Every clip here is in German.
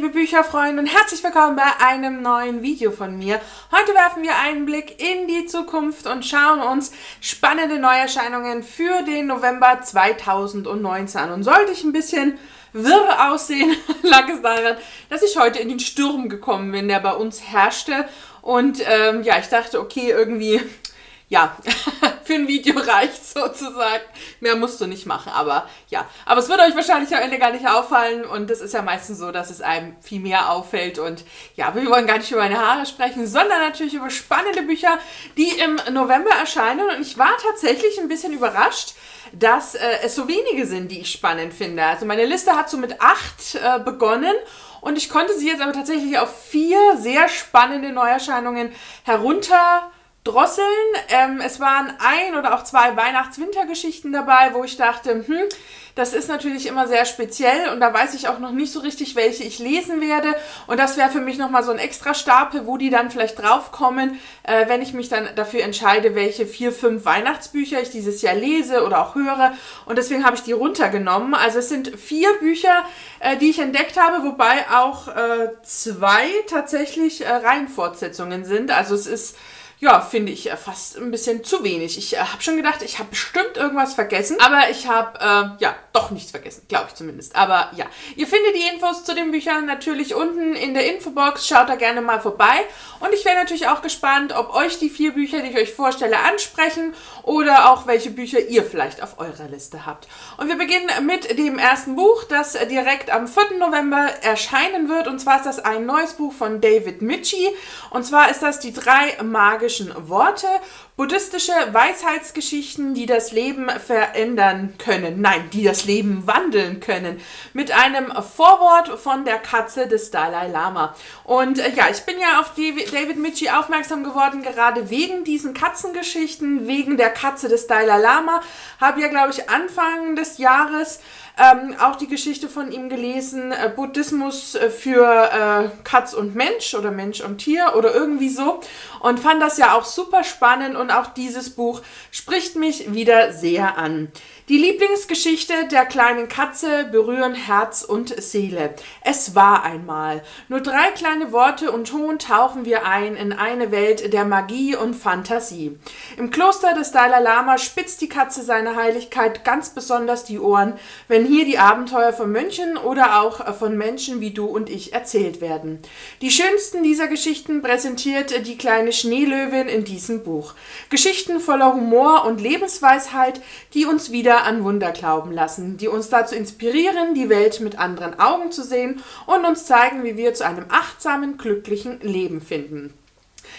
Liebe Bücherfreunde und herzlich willkommen bei einem neuen Video von mir. Heute werfen wir einen Blick in die Zukunft und schauen uns spannende Neuerscheinungen für den November 2019 an. Und sollte ich ein bisschen wirr aussehen, lag es daran, dass ich heute in den Sturm gekommen bin, der bei uns herrschte. Und ja, ich dachte, okay, irgendwie, ja, für ein Video reicht sozusagen. Mehr musst du nicht machen, aber ja. Aber es wird euch wahrscheinlich am Ende gar nicht auffallen und das ist ja meistens so, dass es einem viel mehr auffällt. Und ja, wir wollen gar nicht über meine Haare sprechen, sondern natürlich über spannende Bücher, die im November erscheinen. Und ich war tatsächlich ein bisschen überrascht, dass es so wenige sind, die ich spannend finde. Also meine Liste hat so mit 8 begonnen. Und ich konnte sie jetzt aber tatsächlich auf 4 sehr spannende Neuerscheinungen herunterdrosseln. Es waren 1 oder auch 2 Weihnachts-Wintergeschichten dabei, wo ich dachte, das ist natürlich immer sehr speziell und da weiß ich auch noch nicht so richtig, welche ich lesen werde. Und das wäre für mich nochmal so ein extra Stapel, wo die dann vielleicht draufkommen, wenn ich mich dann dafür entscheide, welche 4, 5 Weihnachtsbücher ich dieses Jahr lese oder auch höre. Und deswegen habe ich die runtergenommen. Also es sind 4 Bücher, die ich entdeckt habe, wobei auch 2 tatsächlich Reihenfortsetzungen sind. Also es ist, ja, finde ich fast ein bisschen zu wenig. Ich habe schon gedacht, ich habe bestimmt irgendwas vergessen, aber ich habe, ja, doch nichts vergessen, glaube ich zumindest. Aber ja, ihr findet die Infos zu den Büchern natürlich unten in der Infobox, schaut da gerne mal vorbei. Und ich wäre natürlich auch gespannt, ob euch die 4 Bücher, die ich euch vorstelle, ansprechen oder auch welche Bücher ihr vielleicht auf eurer Liste habt. Und wir beginnen mit dem ersten Buch, das direkt am 4. November erscheinen wird. Und zwar ist das ein neues Buch von David Michie. Und zwar ist das die 3 magischen Worte, buddhistische Weisheitsgeschichten, die das Leben verändern können. Nein, die das Leben wandeln können. Mit einem Vorwort von der Katze des Dalai Lama. Und ja, ich bin ja auf David Michie aufmerksam geworden, gerade wegen diesen Katzengeschichten, wegen der Katze des Dalai Lama. Habe ja, glaube ich, Anfang des Jahres auch die Geschichte von ihm gelesen, Buddhismus für Katz und Mensch oder Mensch und Tier oder irgendwie so, und fand das ja auch super spannend und auch dieses Buch spricht mich wieder sehr an. Die Lieblingsgeschichte der kleinen Katze berühren Herz und Seele. Es war einmal. Nur 3 kleine Worte und Ton tauchen wir ein in eine Welt der Magie und Fantasie. Im Kloster des Dalai Lama spitzt die Katze seine Heiligkeit ganz besonders die Ohren, wenn hier die Abenteuer von Mönchen oder auch von Menschen wie du und ich erzählt werden. Die schönsten dieser Geschichten präsentiert die kleine Schneelöwin in diesem Buch. Geschichten voller Humor und Lebensweisheit, die uns wieder an Wunder glauben lassen, die uns dazu inspirieren, die Welt mit anderen Augen zu sehen und uns zeigen, wie wir zu einem achtsamen, glücklichen Leben finden.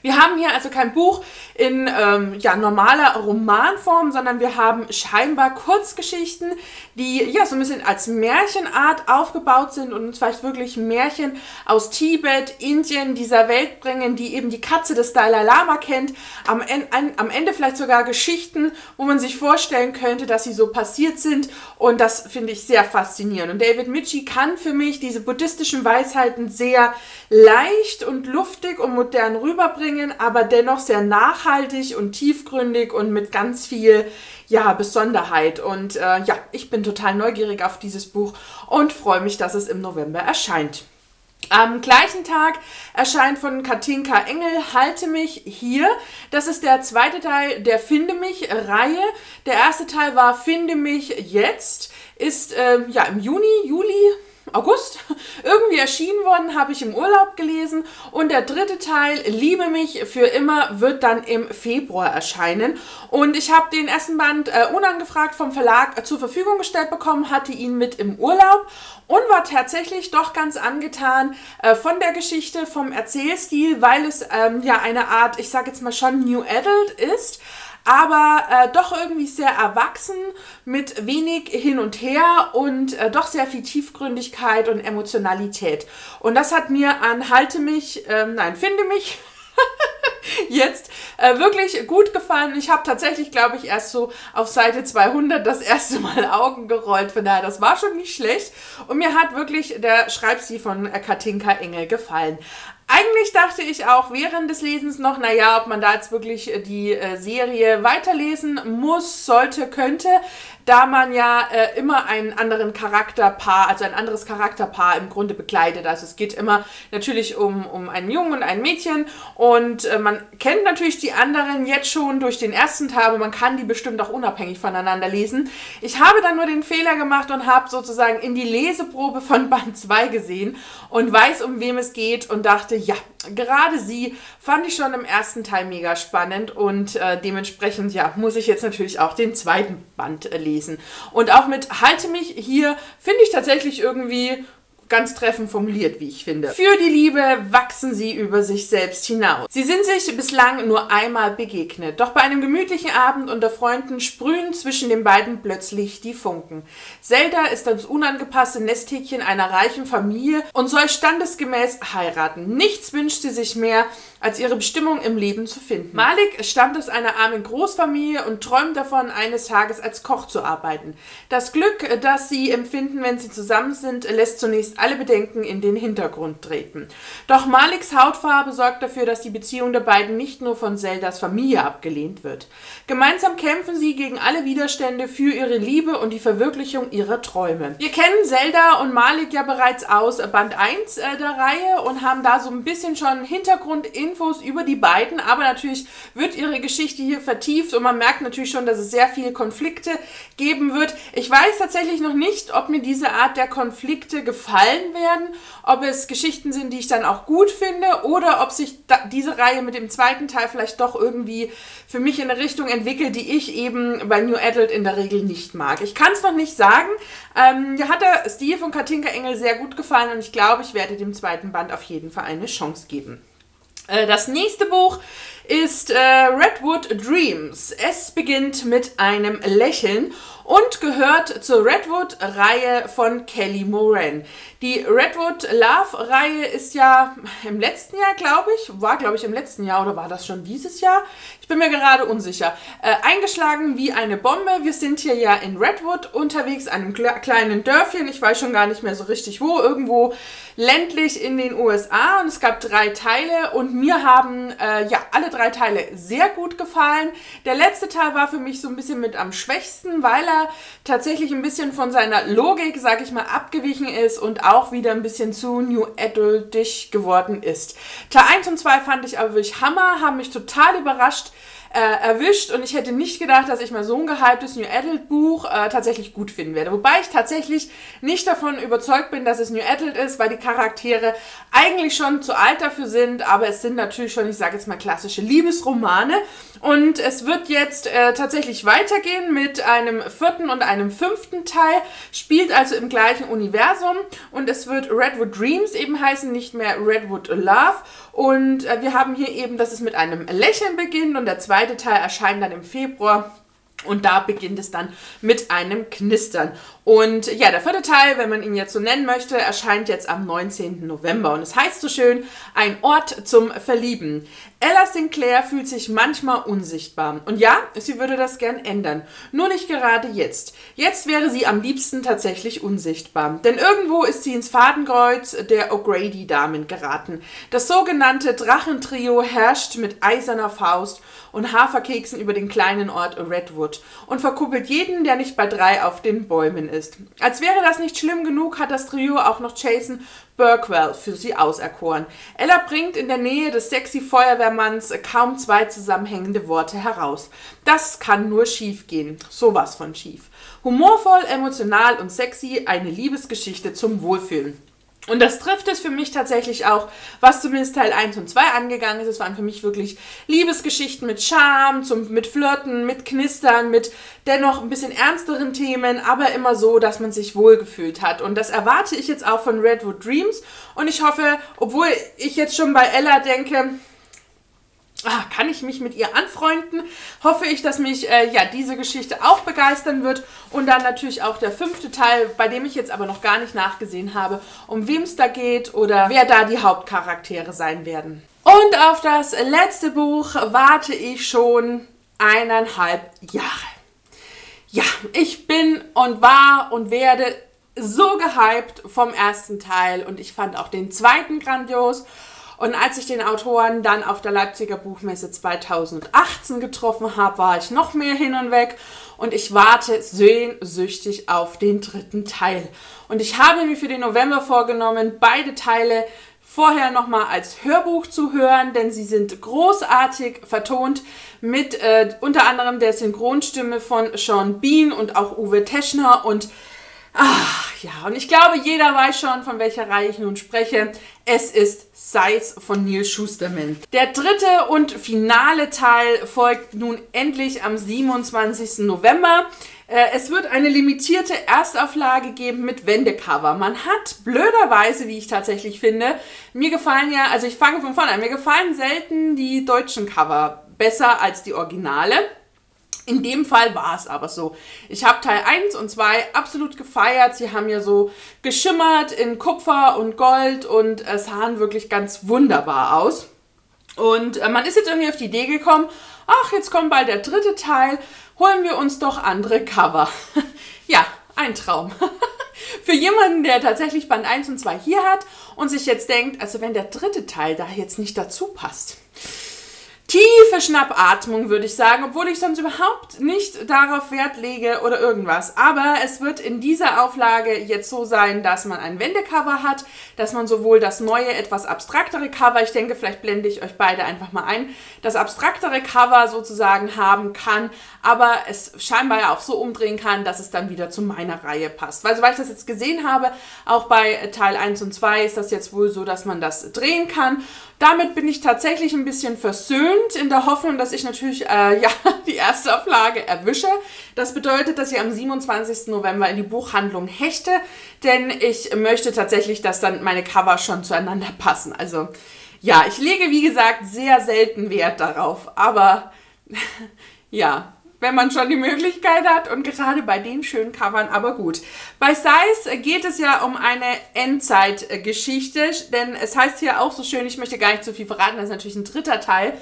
Wir haben hier also kein Buch in ja, normaler Romanform, sondern wir haben scheinbar Kurzgeschichten, die ja so ein bisschen als Märchenart aufgebaut sind und uns vielleicht wirklich Märchen aus Tibet, Indien, dieser Welt bringen, die eben die Katze des Dalai Lama kennt. Am Ende vielleicht sogar Geschichten, wo man sich vorstellen könnte, dass sie so passiert sind, und das finde ich sehr faszinierend. Und David Michie kann für mich diese buddhistischen Weisheiten sehr leicht und luftig und modern rüberbringen, aber dennoch sehr nachhaltig und tiefgründig und mit ganz viel, ja, Besonderheit. Und ja, ich bin total neugierig auf dieses Buch und freue mich, dass es im November erscheint. Am gleichen Tag erscheint von Katinka Engel "Halte mich. Hier". Das ist der 2. Teil der Finde mich-Reihe. Der 1. Teil war Finde mich jetzt, ist ja im Juli, August irgendwie erschienen worden, habe ich im Urlaub gelesen, und der 3. Teil "Liebe mich für immer" wird dann im Februar erscheinen. Und ich habe den ersten Band unangefragt vom Verlag zur Verfügung gestellt bekommen, hatte ihn mit im Urlaub und war tatsächlich doch ganz angetan von der Geschichte, vom Erzählstil, weil es ja eine Art, ich sage jetzt mal schon New Adult ist, aber doch irgendwie sehr erwachsen, mit wenig hin und her und doch sehr viel Tiefgründigkeit und Emotionalität. Und das hat mir an Finde mich jetzt wirklich gut gefallen. Ich habe tatsächlich, glaube ich, erst so auf Seite 200 das erste Mal Augen gerollt. Von daher, das war schon nicht schlecht. Und mir hat wirklich der Schreibstil von Katinka Engel gefallen. Eigentlich dachte ich auch während des Lesens noch, naja, ob man da jetzt wirklich die Serie weiterlesen muss, sollte, könnte. da man ja immer einen anderen Charakterpaar, also ein anderes Charakterpaar im Grunde begleitet. Also es geht immer natürlich um einen Jungen und ein Mädchen und man kennt natürlich die anderen jetzt schon durch den ersten Teil, aber man kann die bestimmt auch unabhängig voneinander lesen. Ich habe dann nur den Fehler gemacht und habe sozusagen in die Leseprobe von Band 2 gesehen und weiß, um wem es geht und dachte, ja, gerade sie fand ich schon im ersten Teil mega spannend und dementsprechend, ja, muss ich jetzt natürlich auch den zweiten Band lesen. Und auch mit Halte mich hier finde ich tatsächlich irgendwie ganz treffend formuliert, wie ich finde. Für die Liebe wachsen sie über sich selbst hinaus. Sie sind sich bislang nur einmal begegnet, doch bei einem gemütlichen Abend unter Freunden sprühen zwischen den beiden plötzlich die Funken. Zelda ist das unangepasste Nesthäkchen einer reichen Familie und soll standesgemäß heiraten. Nichts wünscht sie sich mehr, als ihre Bestimmung im Leben zu finden. Malik stammt aus einer armen Großfamilie und träumt davon, eines Tages als Koch zu arbeiten. Das Glück, das sie empfinden, wenn sie zusammen sind, lässt zunächst alle Bedenken in den Hintergrund treten. Doch Maliks Hautfarbe sorgt dafür, dass die Beziehung der beiden nicht nur von Zeldas Familie abgelehnt wird. Gemeinsam kämpfen sie gegen alle Widerstände für ihre Liebe und die Verwirklichung ihrer Träume. Wir kennen Zelda und Malik ja bereits aus Band 1 der Reihe und haben da so ein bisschen schon Hintergrundinfos über die beiden, aber natürlich wird ihre Geschichte hier vertieft und man merkt natürlich schon, dass es sehr viele Konflikte geben wird. Ich weiß tatsächlich noch nicht, ob mir diese Art der Konflikte gefallen werden, ob es Geschichten sind, die ich dann auch gut finde oder ob sich diese Reihe mit dem zweiten Teil vielleicht doch irgendwie für mich in eine Richtung entwickelt, die ich eben bei New Adult in der Regel nicht mag. Ich kann es noch nicht sagen. Mir hat der Stil von Katinka Engel sehr gut gefallen und ich glaube, ich werde dem zweiten Band auf jeden Fall eine Chance geben. Das nächste Buch ist Redwood Dreams. Es beginnt mit einem Lächeln und gehört zur Redwood-Reihe von Kelly Moran. Die Redwood Love-Reihe ist ja im letzten Jahr, glaube ich, oder war das schon dieses Jahr? Ich bin mir gerade unsicher. Eingeschlagen wie eine Bombe. Wir sind hier ja in Redwood unterwegs, einem kleinen Dörfchen. Ich weiß schon gar nicht mehr so richtig wo. Irgendwo ländlich in den USA. Und es gab 3 Teile und mir haben ja alle 3 Teile sehr gut gefallen. Der letzte Teil war für mich so ein bisschen mit am schwächsten, weil er tatsächlich ein bisschen von seiner Logik, sage ich mal, abgewichen ist und auch wieder ein bisschen zu New Adult-isch geworden ist. Teil 1 und 2 fand ich aber wirklich Hammer, haben mich total überrascht erwischt und ich hätte nicht gedacht, dass ich mal so ein gehyptes New Adult Buch tatsächlich gut finden werde. Wobei ich tatsächlich nicht davon überzeugt bin, dass es New Adult ist, weil die Charaktere eigentlich schon zu alt dafür sind, aber es sind natürlich schon, ich sage jetzt mal, klassische Liebesromane und es wird jetzt tatsächlich weitergehen mit einem 4. und einem 5. Teil, spielt also im gleichen Universum und es wird Redwood Dreams eben heißen, nicht mehr Redwood Love und wir haben hier eben, dass es mit einem Lächeln beginnt und der zweite Teil erscheint dann im Februar und da beginnt es dann mit einem Knistern. Und ja, der 4. Teil, wenn man ihn jetzt so nennen möchte, erscheint jetzt am 19. November. Und es heißt so schön, ein Ort zum Verlieben. Ella Sinclair fühlt sich manchmal unsichtbar. Und ja, sie würde das gern ändern. Nur nicht gerade jetzt. Jetzt wäre sie am liebsten tatsächlich unsichtbar. Denn irgendwo ist sie ins Fadenkreuz der O'Grady-Damen geraten. Das sogenannte Drachentrio herrscht mit eiserner Faust und Haferkeksen über den kleinen Ort Redwood und verkuppelt jeden, der nicht bei 3 auf den Bäumen ist. Als wäre das nicht schlimm genug, hat das Trio auch noch Jason Burkwell für sie auserkoren. Ella bringt in der Nähe des sexy Feuerwehrmanns kaum 2 zusammenhängende Worte heraus. Das kann nur schief gehen. Sowas von schief. Humorvoll, emotional und sexy, eine Liebesgeschichte zum Wohlfühlen. Und das trifft es für mich tatsächlich auch, was zumindest Teil 1 und 2 angegangen ist. Es waren für mich wirklich Liebesgeschichten mit Charme, mit Flirten, mit Knistern, mit dennoch ein bisschen ernsteren Themen, aber immer so, dass man sich wohlgefühlt hat. Und das erwarte ich jetzt auch von Redwood Dreams. Und ich hoffe, obwohl ich jetzt schon bei Ella denke, kann ich mich mit ihr anfreunden, hoffe ich, dass mich ja diese Geschichte auch begeistern wird und dann natürlich auch der 5. Teil, bei dem ich jetzt aber noch gar nicht nachgesehen habe, um wem es da geht oder wer da die Hauptcharaktere sein werden. Und auf das letzte Buch warte ich schon 1,5 Jahre. Ja, ich bin und war und werde so gehypt vom ersten Teil und ich fand auch den zweiten grandios. Und als ich den Autoren dann auf der Leipziger Buchmesse 2018 getroffen habe, war ich noch mehr hin und weg und ich warte sehnsüchtig auf den dritten Teil. Und ich habe mir für den November vorgenommen, beide Teile vorher nochmal als Hörbuch zu hören, denn sie sind großartig vertont mit unter anderem der Synchronstimme von Sean Bean und auch Uwe Teschner und ach ja, und ich glaube, jeder weiß schon, von welcher Reihe ich nun spreche. Es ist Scythe von Neil Schusterman. Der dritte und finale Teil folgt nun endlich am 27. November. Es wird eine limitierte Erstauflage geben mit Wendecover. Man hat blöderweise, wie ich tatsächlich finde, mir gefallen ja, also ich fange von vorne an, mir gefallen selten die deutschen Cover besser als die Originale. In dem Fall war es aber so. Ich habe Teil 1 und 2 absolut gefeiert. Sie haben ja so geschimmert in Kupfer und Gold und sahen wirklich ganz wunderbar aus. Und man ist jetzt irgendwie auf die Idee gekommen, ach, jetzt kommt bald der dritte Teil, holen wir uns doch andere Cover. Ja, ein Traum. Für jemanden, der tatsächlich Band 1 und 2 hier hat und sich jetzt denkt, also wenn der dritte Teil da jetzt nicht dazu passt. Tiefe Schnappatmung, würde ich sagen, obwohl ich sonst überhaupt nicht darauf Wert lege oder irgendwas. Aber es wird in dieser Auflage jetzt so sein, dass man ein Wendecover hat, dass man sowohl das neue, etwas abstraktere Cover, ich denke, vielleicht blende ich euch beide einfach mal ein, das abstraktere Cover sozusagen haben kann, aber es scheinbar ja auch so umdrehen kann, dass es dann wieder zu meiner Reihe passt. Weil soweit ich das jetzt gesehen habe, auch bei Teil 1 und 2 ist das jetzt wohl so, dass man das drehen kann. Damit bin ich tatsächlich ein bisschen versöhnt, in der Hoffnung, dass ich natürlich ja, die erste Auflage erwische. Das bedeutet, dass ich am 27. November in die Buchhandlung hechte, denn ich möchte tatsächlich, dass dann meine Cover schon zueinander passen. Also ja, ich lege, wie gesagt, sehr selten Wert darauf, aber ja, wenn man schon die Möglichkeit hat und gerade bei den schönen Covern, aber gut. Bei Scythe geht es ja um eine Endzeitgeschichte, denn es heißt hier auch so schön, ich möchte gar nicht zu viel verraten, das ist natürlich ein dritter Teil.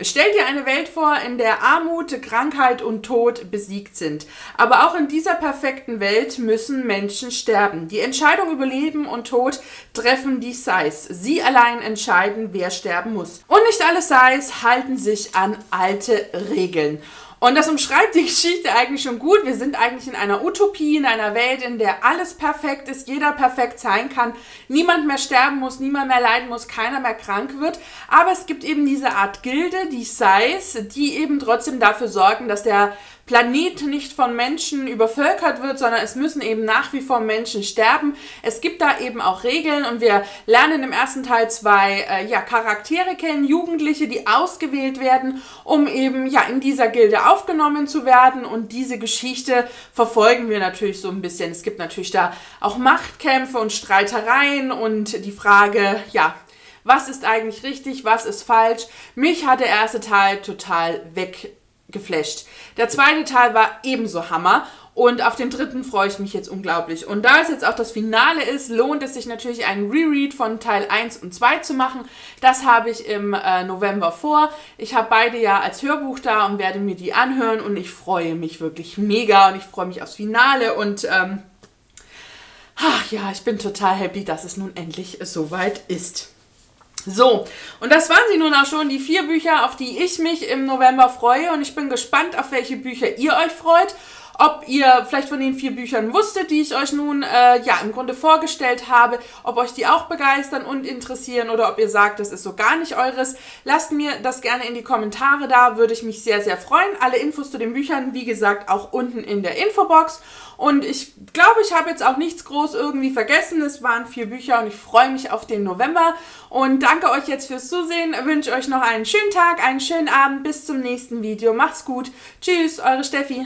Stell dir eine Welt vor, in der Armut, Krankheit und Tod besiegt sind. Aber auch in dieser perfekten Welt müssen Menschen sterben. Die Entscheidung über Leben und Tod treffen die Scythe. Sie allein entscheiden, wer sterben muss. Und nicht alle Scythe halten sich an alte Regeln. Und das umschreibt die Geschichte eigentlich schon gut. Wir sind eigentlich in einer Utopie, in einer Welt, in der alles perfekt ist, jeder perfekt sein kann, niemand mehr sterben muss, niemand mehr leiden muss, keiner mehr krank wird. Aber es gibt eben diese Art Gilde, die Scythe, die eben trotzdem dafür sorgen, dass der Planet nicht von Menschen übervölkert wird, sondern es müssen eben nach wie vor Menschen sterben. Es gibt da eben auch Regeln und wir lernen im ersten Teil zwei Charaktere kennen, Jugendliche, die ausgewählt werden, um eben ja in dieser Gilde aufgenommen zu werden, und diese Geschichte verfolgen wir natürlich so ein bisschen. Es gibt natürlich da auch Machtkämpfe und Streitereien und die Frage, ja, was ist eigentlich richtig, was ist falsch? Mich hat der erste Teil total weggeflasht. Der zweite Teil war ebenso Hammer und auf den dritten freue ich mich jetzt unglaublich. Und da es jetzt auch das Finale ist, lohnt es sich natürlich, einen Reread von Teil 1 und 2 zu machen. Das habe ich im November vor. Ich habe beide ja als Hörbuch da und werde mir die anhören und ich freue mich wirklich mega und ich freue mich aufs Finale und ach ja, ich bin total happy, dass es nun endlich soweit ist. So, und das waren sie nun auch schon, die 4 Bücher, auf die ich mich im November freue, und ich bin gespannt, auf welche Bücher ihr euch freut, ob ihr vielleicht von den 4 Büchern wusstet, die ich euch nun ja im Grunde vorgestellt habe, ob euch die auch begeistern und interessieren oder ob ihr sagt, das ist so gar nicht eures. Lasst mir das gerne in die Kommentare da, würde ich mich sehr, sehr freuen. Alle Infos zu den Büchern, wie gesagt, auch unten in der Infobox. Und ich glaube, ich habe jetzt auch nichts groß irgendwie vergessen. Es waren 4 Bücher und ich freue mich auf den November. Und danke euch jetzt fürs Zusehen. Wünsche euch noch einen schönen Tag, einen schönen Abend. Bis zum nächsten Video. Macht's gut. Tschüss, eure Steffi.